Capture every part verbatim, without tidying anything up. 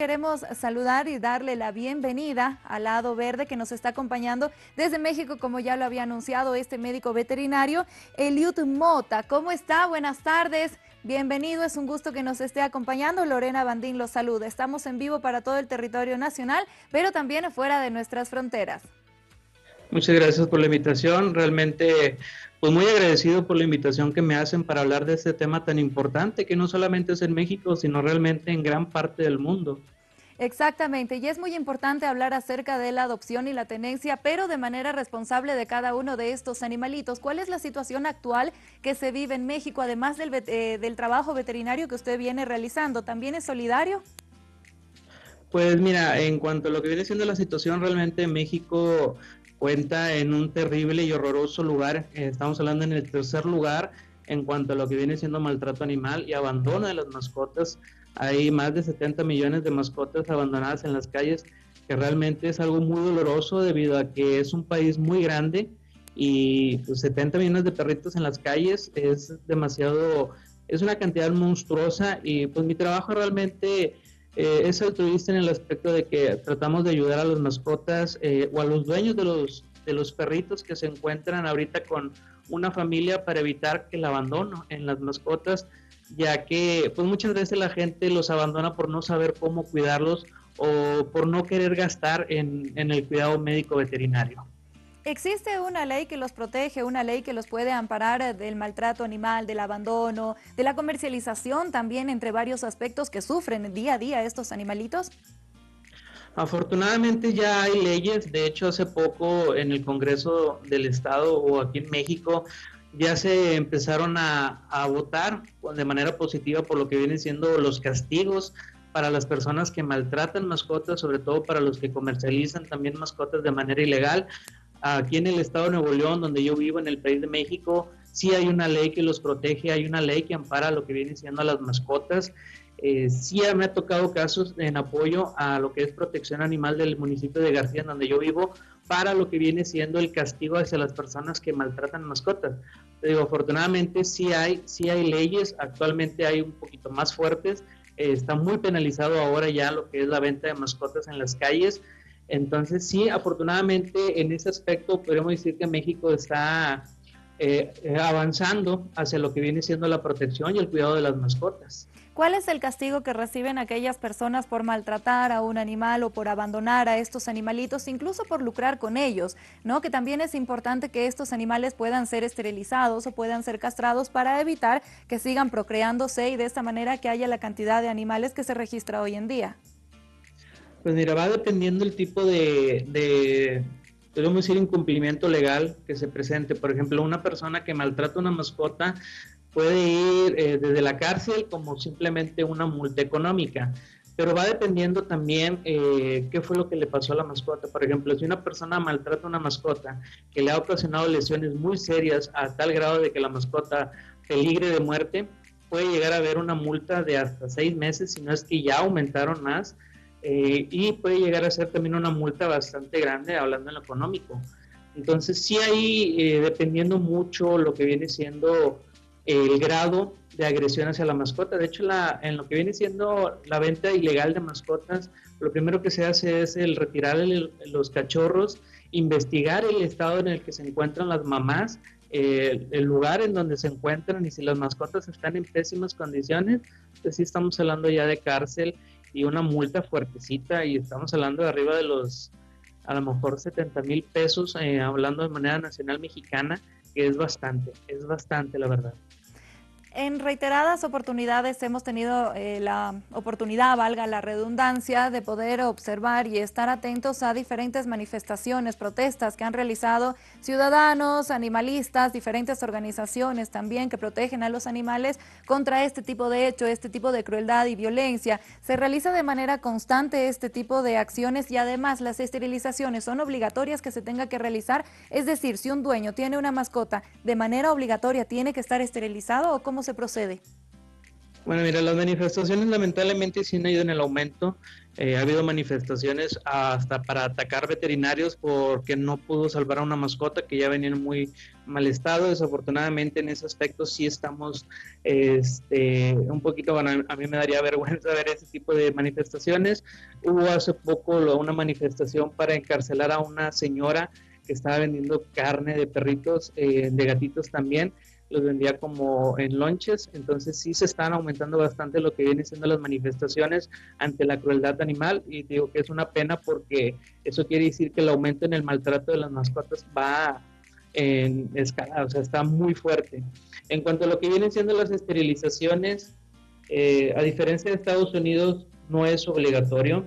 Queremos saludar y darle la bienvenida al Lado Verde que nos está acompañando desde México, como ya lo había anunciado este médico veterinario, Eliud Mota. ¿Cómo está? Buenas tardes. Bienvenido, es un gusto que nos esté acompañando. Lorena Bandín los saluda. Estamos en vivo para todo el territorio nacional, pero también fuera de nuestras fronteras. Muchas gracias por la invitación. Realmente, pues muy agradecido por la invitación que me hacen para hablar de este tema tan importante, que no solamente es en México, sino realmente en gran parte del mundo. Exactamente, y es muy importante hablar acerca de la adopción y la tenencia, pero de manera responsable de cada uno de estos animalitos. ¿Cuál es la situación actual que se vive en México, además del, eh, del trabajo veterinario que usted viene realizando? ¿También es solidario? Pues mira, en cuanto a lo que viene siendo la situación, realmente en México cuenta en un terrible y horroroso lugar. Estamos hablando en el tercer lugar en cuanto a lo que viene siendo maltrato animal y abandono de las mascotas. Hay más de setenta millones de mascotas abandonadas en las calles, que realmente es algo muy doloroso debido a que es un país muy grande y pues, setenta millones de perritos en las calles es demasiado, es una cantidad monstruosa. Y pues mi trabajo realmente Eh, es altruista en el aspecto de que tratamos de ayudar a las mascotas eh, o a los dueños de los, de los perritos que se encuentran ahorita con una familia para evitar que el abandono en las mascotas, ya que pues muchas veces la gente los abandona por no saber cómo cuidarlos o por no querer gastar en, en el cuidado médico veterinario. ¿Existe una ley que los protege, una ley que los puede amparar del maltrato animal, del abandono, de la comercialización también, entre varios aspectos que sufren día a día estos animalitos? Afortunadamente ya hay leyes. De hecho, hace poco en el Congreso del Estado o aquí en México ya se empezaron a, a votar de manera positiva por lo que vienen siendo los castigos para las personas que maltratan mascotas, sobre todo para los que comercializan también mascotas de manera ilegal. Aquí en el estado de Nuevo León, donde yo vivo, en el país de México, sí hay una ley que los protege, hay una ley que ampara lo que viene siendo a las mascotas. Eh, sí me ha tocado casos en apoyo a lo que es protección animal del municipio de García, donde yo vivo, para lo que viene siendo el castigo hacia las personas que maltratan mascotas. Te digo, afortunadamente sí hay, sí hay leyes, actualmente hay un poquito más fuertes. Eh, está muy penalizado ahora ya lo que es la venta de mascotas en las calles. Entonces sí, afortunadamente en ese aspecto podemos decir que México está eh, avanzando hacia lo que viene siendo la protección y el cuidado de las mascotas. ¿Cuál es el castigo que reciben aquellas personas por maltratar a un animal o por abandonar a estos animalitos, incluso por lucrar con ellos, ¿no? Que también es importante que estos animales puedan ser esterilizados o puedan ser castrados para evitar que sigan procreándose y de esta manera que haya la cantidad de animales que se registra hoy en día. Pues mira, va dependiendo el tipo de, de, podemos decir, incumplimiento legal que se presente. Por ejemplo, una persona que maltrata una mascota puede ir eh, desde la cárcel como simplemente una multa económica. Pero va dependiendo también eh, qué fue lo que le pasó a la mascota. Por ejemplo, si una persona maltrata una mascota que le ha ocasionado lesiones muy serias a tal grado de que la mascota peligre de muerte, puede llegar a haber una multa de hasta seis meses, si no es que ya aumentaron más. Eh, y puede llegar a ser también una multa bastante grande, hablando en lo económico. Entonces sí ahí, eh, dependiendo mucho lo que viene siendo el grado de agresión hacia la mascota. De hecho, la, en lo que viene siendo la venta ilegal de mascotas, lo primero que se hace es el retirar el, los cachorros, investigar el estado en el que se encuentran las mamás, eh, el lugar en donde se encuentran, y si las mascotas están en pésimas condiciones, pues sí estamos hablando ya de cárcel y una multa fuertecita, y estamos hablando de arriba de los, a lo mejor, setenta mil pesos, eh, hablando de moneda nacional mexicana, que es bastante, es bastante, la verdad. En reiteradas oportunidades hemos tenido eh, la oportunidad, valga la redundancia, de poder observar y estar atentos a diferentes manifestaciones, protestas que han realizado ciudadanos, animalistas, diferentes organizaciones también que protegen a los animales contra este tipo de hecho, este tipo de crueldad y violencia. Se realiza de manera constante este tipo de acciones, y además las esterilizaciones son obligatorias que se tenga que realizar. Es decir, si un dueño tiene una mascota, de manera obligatoria tiene que estar esterilizado, ¿o cómo se procede? Bueno, mira, las manifestaciones lamentablemente sí han ido en el aumento. Eh, ha habido manifestaciones hasta para atacar veterinarios porque no pudo salvar a una mascota que ya venía en muy mal estado. Desafortunadamente en ese aspecto sí estamos este, un poquito, bueno, a mí me daría vergüenza ver ese tipo de manifestaciones. Hubo hace poco una manifestación para encarcelar a una señora que estaba vendiendo carne de perritos, eh, de gatitos también. Los vendía como en lonches, entonces sí se están aumentando bastante lo que vienen siendo las manifestaciones ante la crueldad animal, y digo que es una pena porque eso quiere decir que el aumento en el maltrato de las mascotas va en escala, o sea, está muy fuerte. En cuanto a lo que vienen siendo las esterilizaciones, eh, a diferencia de Estados Unidos, no es obligatorio,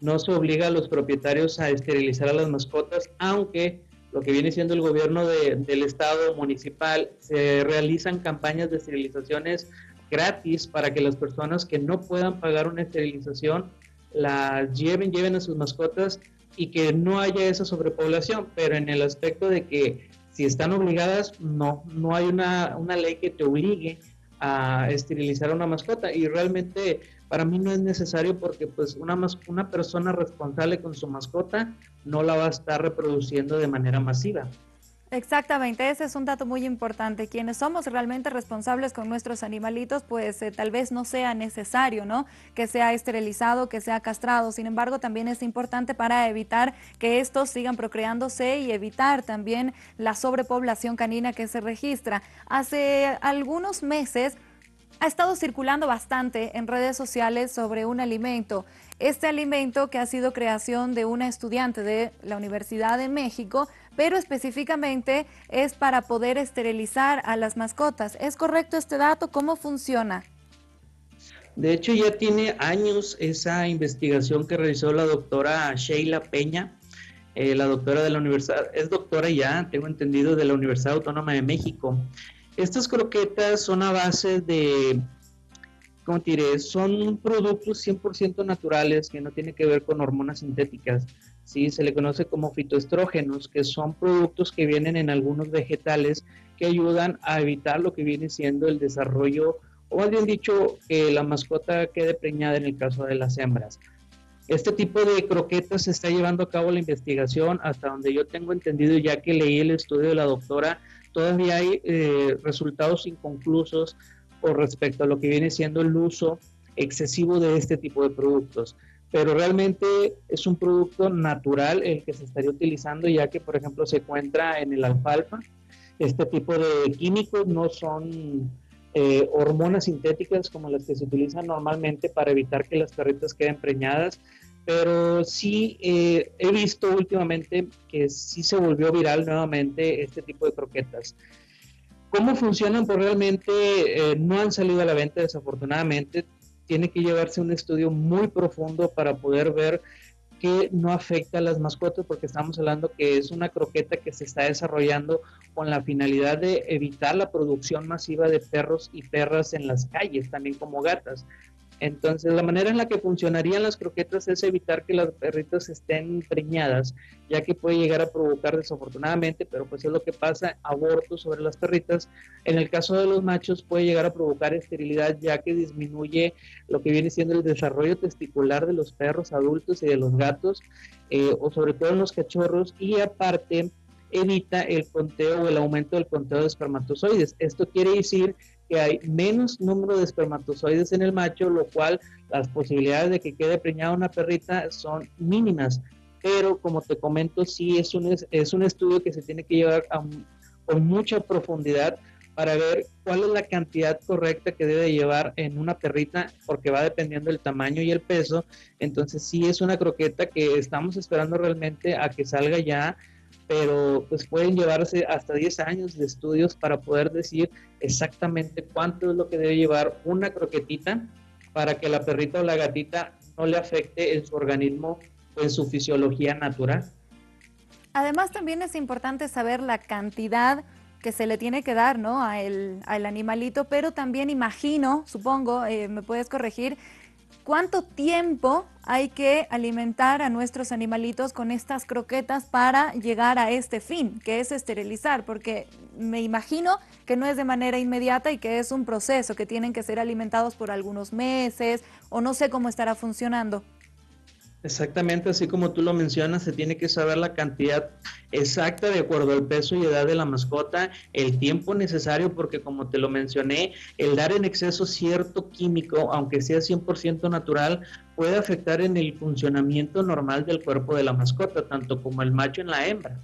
no se obliga a los propietarios a esterilizar a las mascotas, aunque lo que viene siendo el gobierno de, del estado municipal, se realizan campañas de esterilizaciones gratis para que las personas que no puedan pagar una esterilización la lleven, lleven a sus mascotas y que no haya esa sobrepoblación, pero en el aspecto de que si están obligadas, no, no hay una, una ley que te obligue a esterilizar a una mascota, y realmente para mí no es necesario porque pues una, una persona responsable con su mascota no la va a estar reproduciendo de manera masiva. Exactamente, ese es un dato muy importante. Quienes somos realmente responsables con nuestros animalitos, pues eh, tal vez no sea necesario, ¿no?, que sea esterilizado, que sea castrado. Sin embargo, también es importante para evitar que estos sigan procreándose y evitar también la sobrepoblación canina que se registra. Hace algunos meses ha estado circulando bastante en redes sociales sobre un alimento. Este alimento que ha sido creación de una estudiante de la Universidad de México, pero específicamente es para poder esterilizar a las mascotas. ¿Es correcto este dato? ¿Cómo funciona? De hecho, ya tiene años esa investigación que realizó la doctora Sheyla Peña, eh, la doctora de la Universidad, es doctora ya, tengo entendido, de la Universidad Autónoma de México. Estas croquetas son a base de, ¿cómo te diré? Son productos cien por ciento naturales que no tienen que ver con hormonas sintéticas, ¿sí? Se le conoce como fitoestrógenos, que son productos que vienen en algunos vegetales que ayudan a evitar lo que viene siendo el desarrollo, o más bien dicho, que la mascota quede preñada en el caso de las hembras. Este tipo de croquetas se está llevando a cabo la investigación, hasta donde yo tengo entendido, ya que leí el estudio de la doctora, todavía hay eh, resultados inconclusos con respecto a lo que viene siendo el uso excesivo de este tipo de productos. Pero realmente es un producto natural el que se estaría utilizando, ya que, por ejemplo, se encuentra en el alfalfa. Este tipo de químicos no son eh, hormonas sintéticas como las que se utilizan normalmente para evitar que las perritas queden preñadas. Pero sí eh, he visto últimamente que sí se volvió viral nuevamente este tipo de croquetas. ¿Cómo funcionan? Pues realmente eh, no han salido a la venta, desafortunadamente. Tiene que llevarse un estudio muy profundo para poder ver que no afecta a las mascotas, porque estamos hablando que es una croqueta que se está desarrollando con la finalidad de evitar la producción masiva de perros y perras en las calles, también como gatas. Entonces, la manera en la que funcionarían las croquetas es evitar que las perritas estén preñadas, ya que puede llegar a provocar, desafortunadamente, pero pues es lo que pasa, abortos sobre las perritas. En el caso de los machos puede llegar a provocar esterilidad, ya que disminuye lo que viene siendo el desarrollo testicular de los perros adultos y de los gatos, eh, o sobre todo en los cachorros, y aparte evita el conteo o el aumento del conteo de espermatozoides. Esto quiere decir que hay menos número de espermatozoides en el macho, lo cual las posibilidades de que quede preñada una perrita son mínimas. Pero como te comento, sí es un, es un estudio que se tiene que llevar a, con mucha profundidad para ver cuál es la cantidad correcta que debe llevar en una perrita, porque va dependiendo del tamaño y el peso. Entonces sí es una croqueta que estamos esperando realmente a que salga ya, pero pues pueden llevarse hasta diez años de estudios para poder decir exactamente cuánto es lo que debe llevar una croquetita para que la perrita o la gatita no le afecte en su organismo o en su fisiología natural. Además, también es importante saber la cantidad que se le tiene que dar, ¿no?, a el, al animalito, pero también imagino, supongo, eh, me puedes corregir, ¿cuánto tiempo hay que alimentar a nuestros animalitos con estas croquetas para llegar a este fin, que es esterilizar? Porque me imagino que no es de manera inmediata y que es un proceso, que tienen que ser alimentados por algunos meses o no sé cómo estará funcionando. Exactamente, así como tú lo mencionas, se tiene que saber la cantidad exacta de acuerdo al peso y edad de la mascota, el tiempo necesario, porque como te lo mencioné, el dar en exceso cierto químico, aunque sea cien por ciento natural, puede afectar en el funcionamiento normal del cuerpo de la mascota, tanto como el macho en la hembra,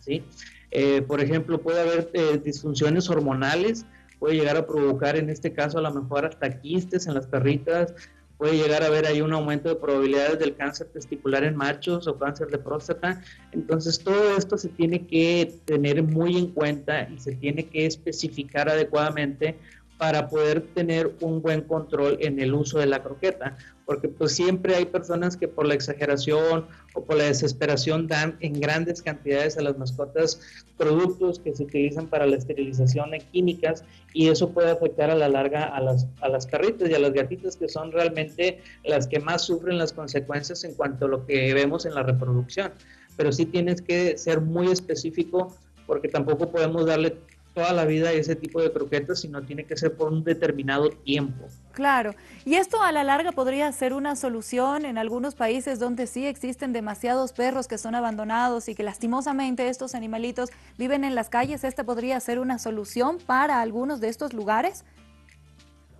¿sí? Eh, por ejemplo, puede haber eh, disfunciones hormonales, puede llegar a provocar en este caso a lo mejor hasta quistes en las perritas, puede llegar a haber ahí un aumento de probabilidades del cáncer testicular en machos o cáncer de próstata. Entonces todo esto se tiene que tener muy en cuenta y se tiene que especificar adecuadamente para poder tener un buen control en el uso de la croqueta, porque pues siempre hay personas que por la exageración o por la desesperación dan en grandes cantidades a las mascotas productos que se utilizan para la esterilización en químicas, y eso puede afectar a la larga a las, a las perritas y a las gatitas, que son realmente las que más sufren las consecuencias en cuanto a lo que vemos en la reproducción. Pero sí tienes que ser muy específico, porque tampoco podemos darle toda la vida ese tipo de croquetas, sino tiene que ser por un determinado tiempo. Claro, y esto a la larga podría ser una solución en algunos países donde sí existen demasiados perros que son abandonados y que lastimosamente estos animalitos viven en las calles. ¿Esta podría ser una solución para algunos de estos lugares?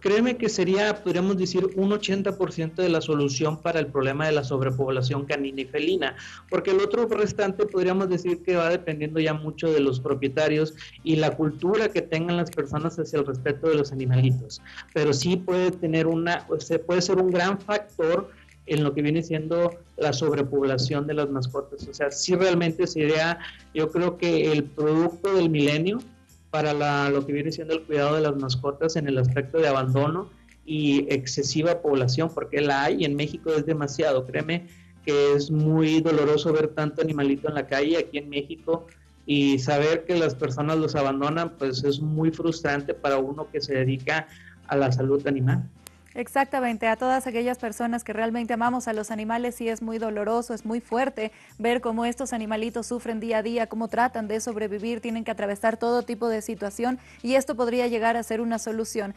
Créeme que sería, podríamos decir, un ochenta por ciento de la solución para el problema de la sobrepoblación canina y felina, porque el otro restante podríamos decir que va dependiendo ya mucho de los propietarios y la cultura que tengan las personas hacia el respeto de los animalitos. Pero sí puede tener una, puede ser un gran factor en lo que viene siendo la sobrepoblación de las mascotas. O sea, sí realmente sería, yo creo que el producto del milenio, para la, lo que viene siendo el cuidado de las mascotas en el aspecto de abandono y excesiva población, porque la hay y en México es demasiado. Créeme que es muy doloroso ver tanto animalito en la calle aquí en México y saber que las personas los abandonan, pues es muy frustrante para uno que se dedica a la salud animal. Exactamente, a todas aquellas personas que realmente amamos a los animales, sí es muy doloroso, es muy fuerte ver cómo estos animalitos sufren día a día, cómo tratan de sobrevivir, tienen que atravesar todo tipo de situación, y esto podría llegar a ser una solución.